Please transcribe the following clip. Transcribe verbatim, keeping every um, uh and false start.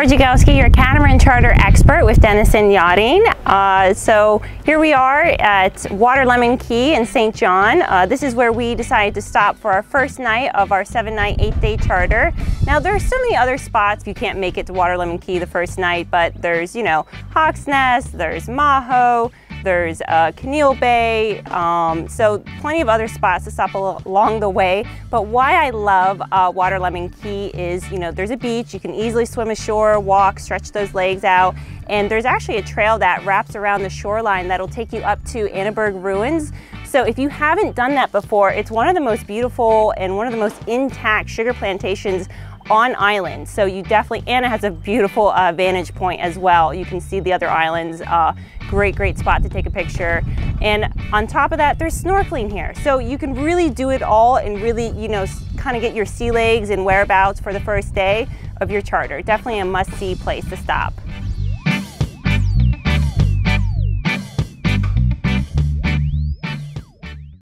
George Jagielski, your catamaran charter expert with Denison Yachting. Uh, so here we are at Water Lemon Key in Saint John. Uh, this is where we decided to stop for our first night of our seven-night, eight-day charter. Now there are so many other spots. You can't make it to Water Lemon Key the first night, but there's, you know, Hawk's Nest, there's Maho, there's uh, Caneel Bay, um, so plenty of other spots to stop along the way. But why I love uh, Water Lemon Key is, you know, there's a beach, you can easily swim ashore, walk, stretch those legs out, and there's actually a trail that wraps around the shoreline that'll take you up to Annaberg Ruins. So if you haven't done that before, it's one of the most beautiful and one of the most intact sugar plantations on island. So you definitely, Anna has a beautiful uh, vantage point as well. You can see the other islands. Uh, great, great spot to take a picture. And on top of that, there's snorkeling here. So you can really do it all and really, you know, kind of get your sea legs and whereabouts for the first day of your charter. Definitely a must-see place to stop.